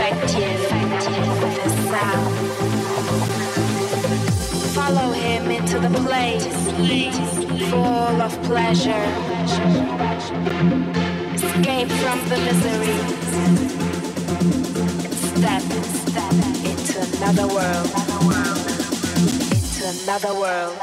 Affect you the sound. Follow him into the place full of pleasure. Escape from the misery. Step into another world. Into another world.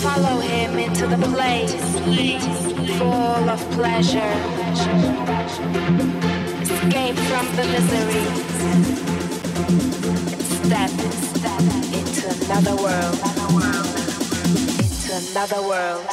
Follow him into the place full of pleasure. Escape from the misery. Step into another world. Into another world.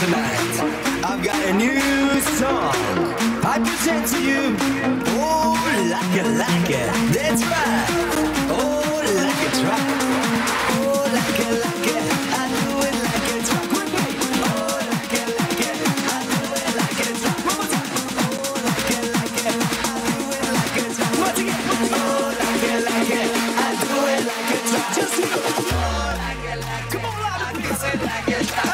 Tonight, I've got a new song I present to you. Oh, like it, that's right. Oh, like a truck. Oh, like it, I do it like a truck. Oh, like it, I do it like a truck. Oh, like it, I do it like a truck. Once again, oh, like it, I do it like a truck. Just go. Oh, like it, come on, I can say like a truck.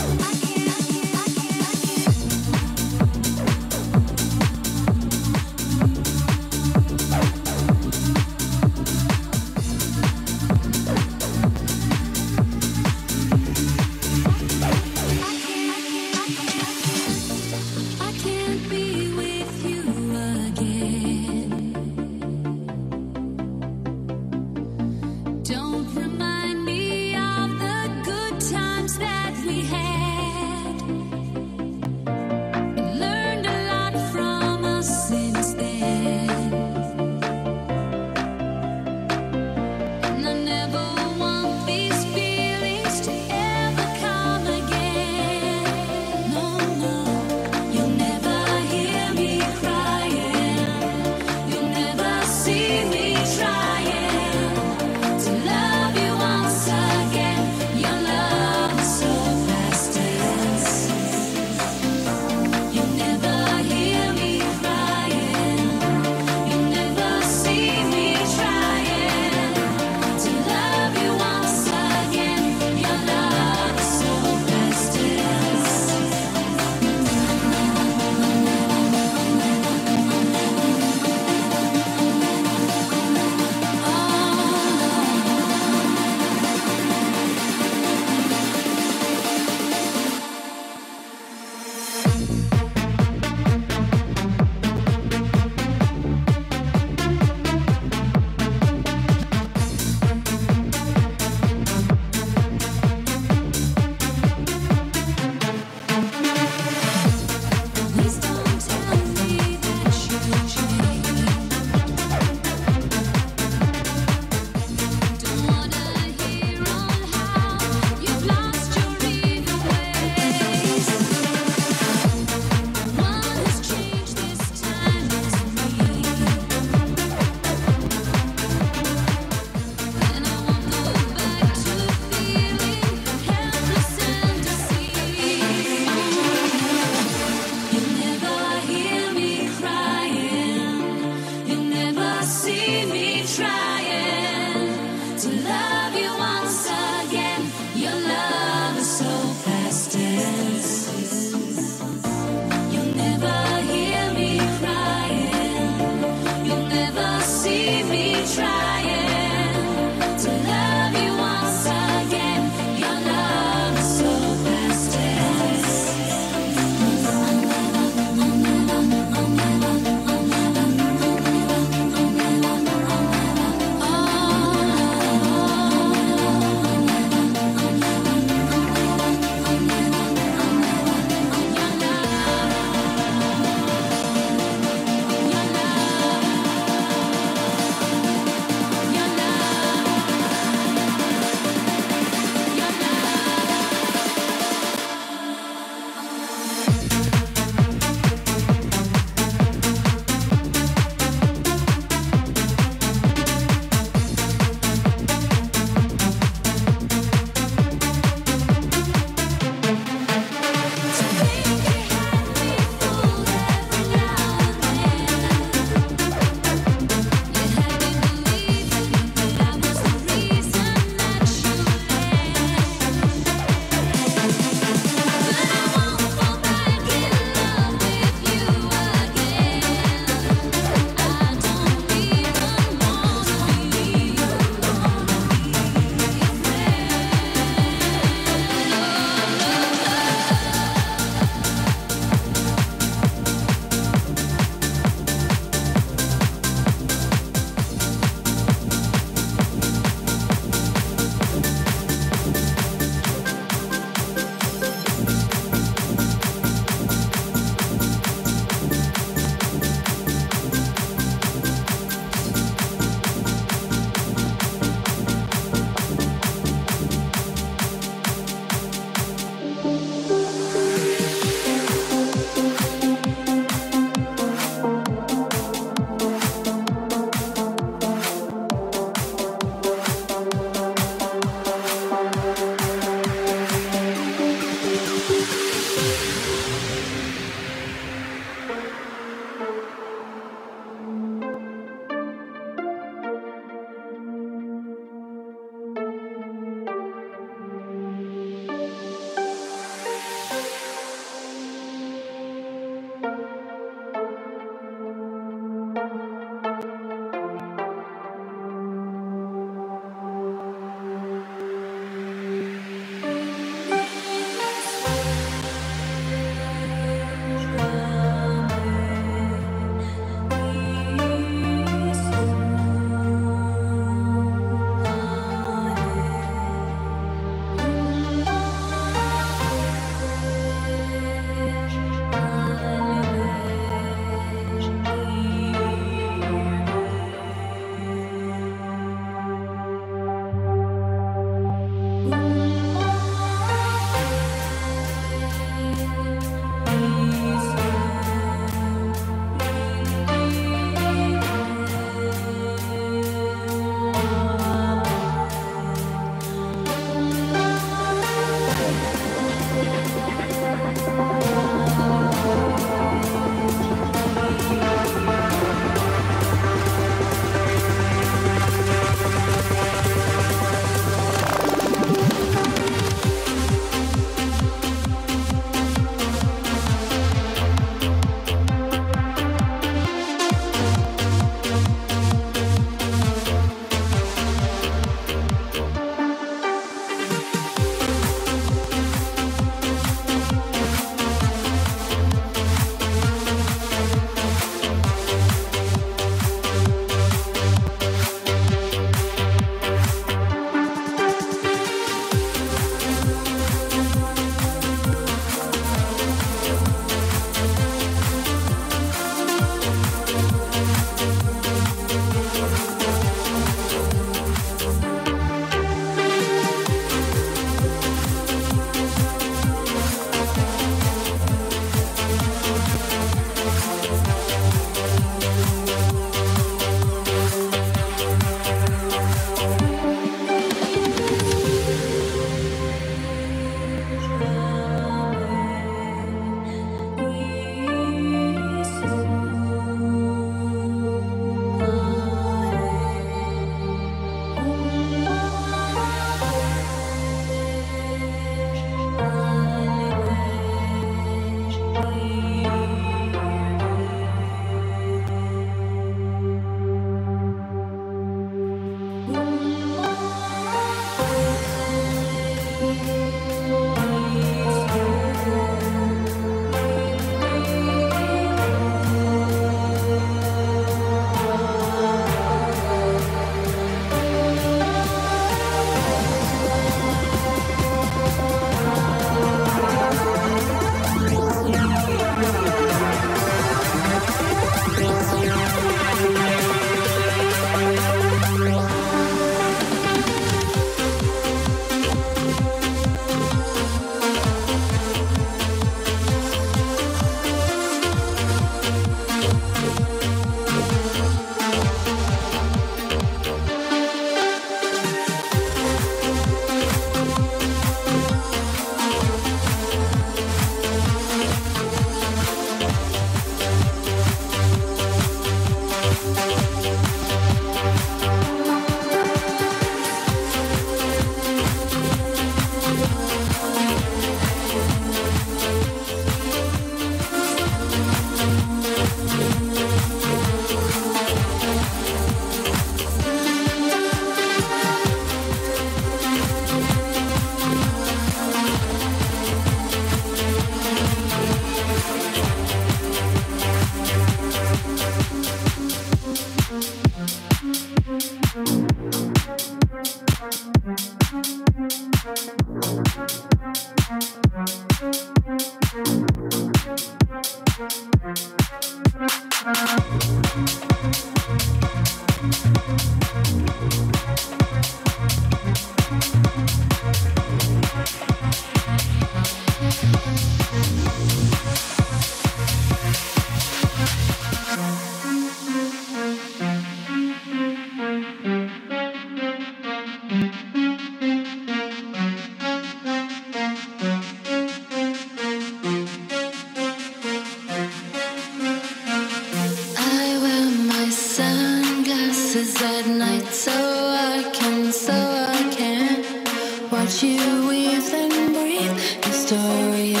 Start you with and breathe the storylines.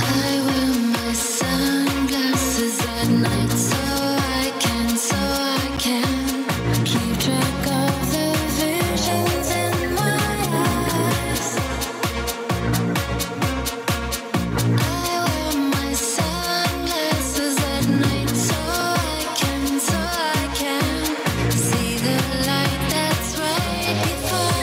I wear my sunglasses at night so I can keep track of the visions in my eyes. I wear my sunglasses at night so I can see the light that's right before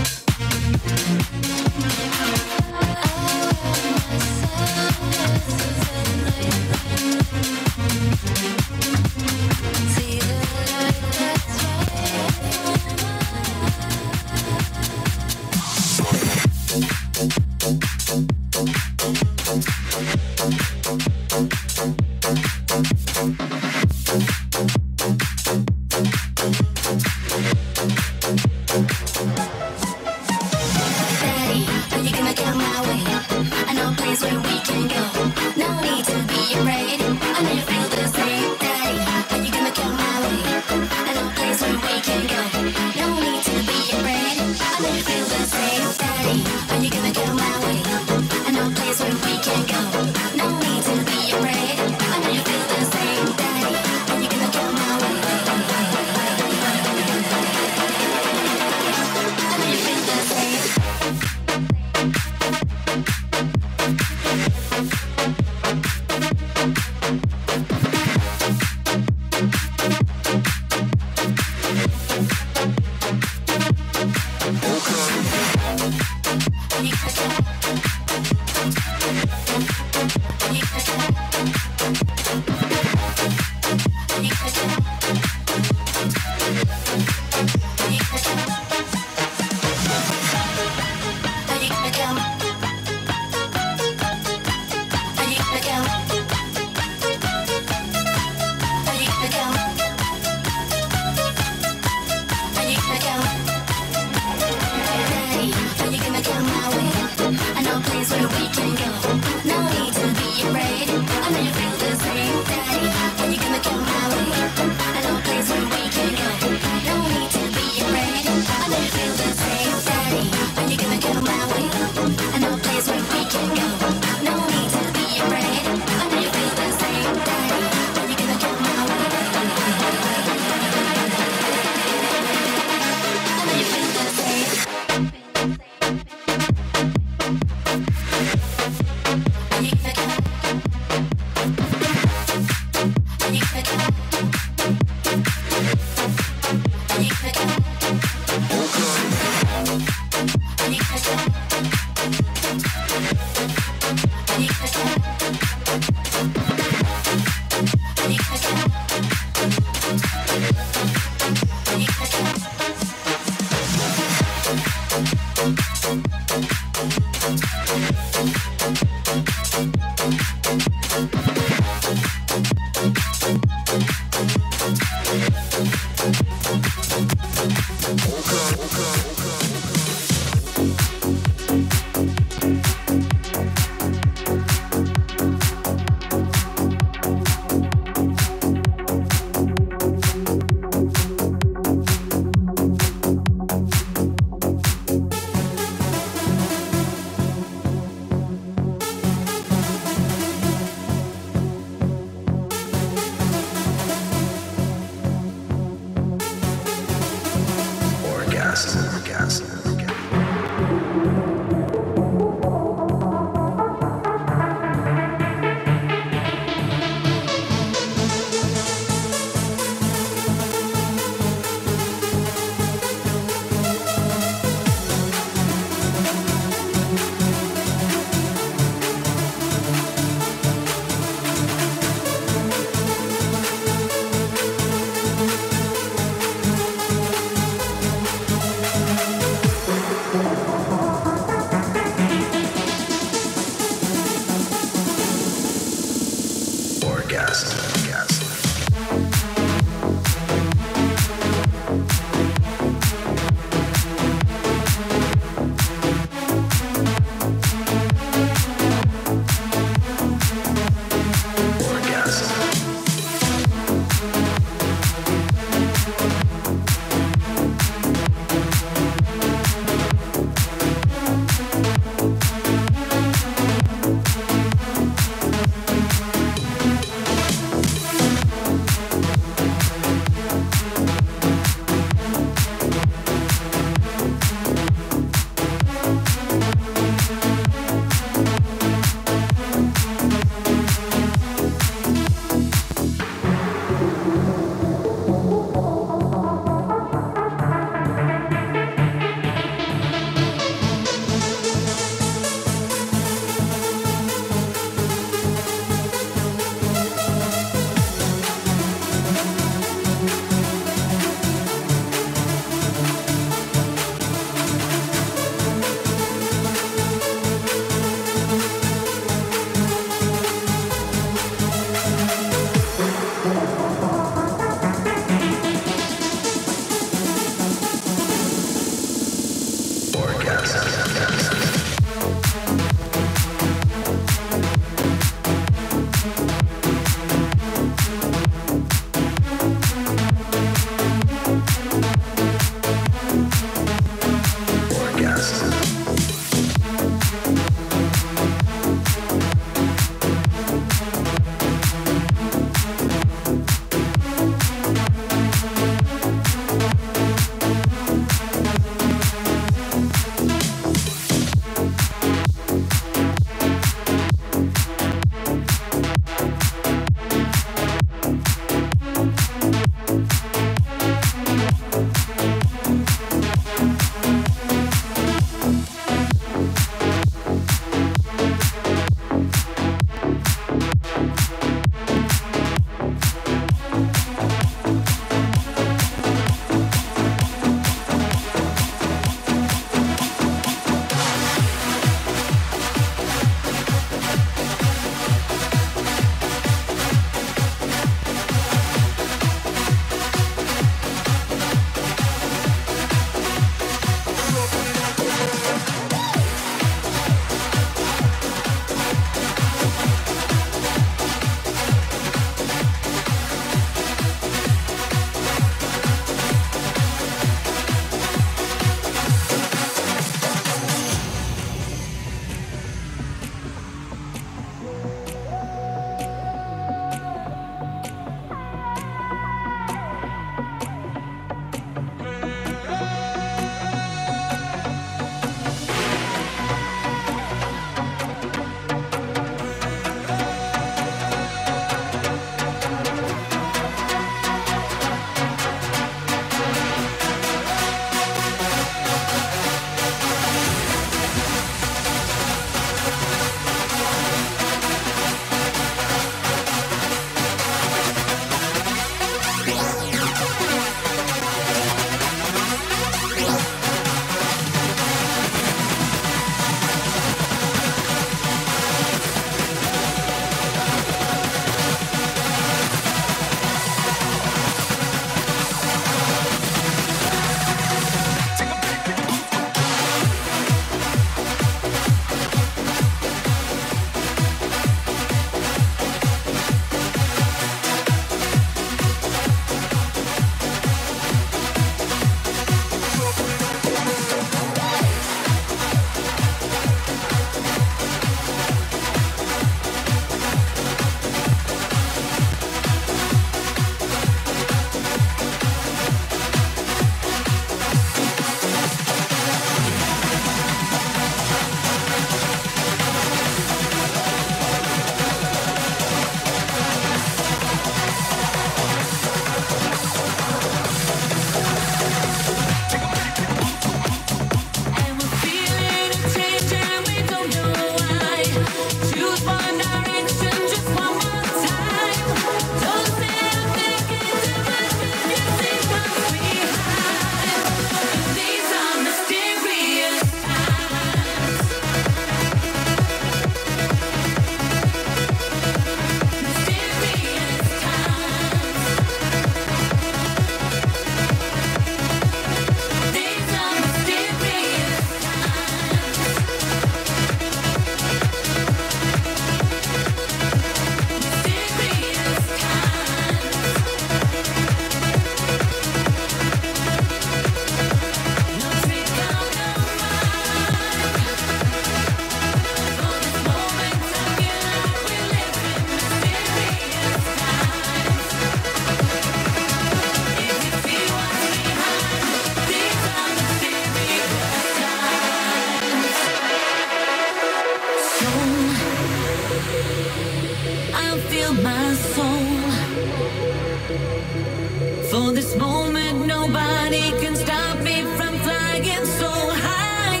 For this moment, nobody can stop me from flying so high.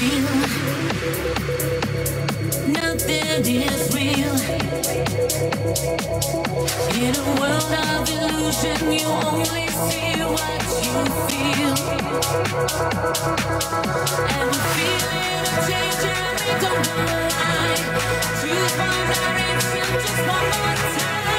Real, nothing is real. In a world of illusion, you only see what you feel. And we feel it changing, we don't know why. Choose one direction, just one more time.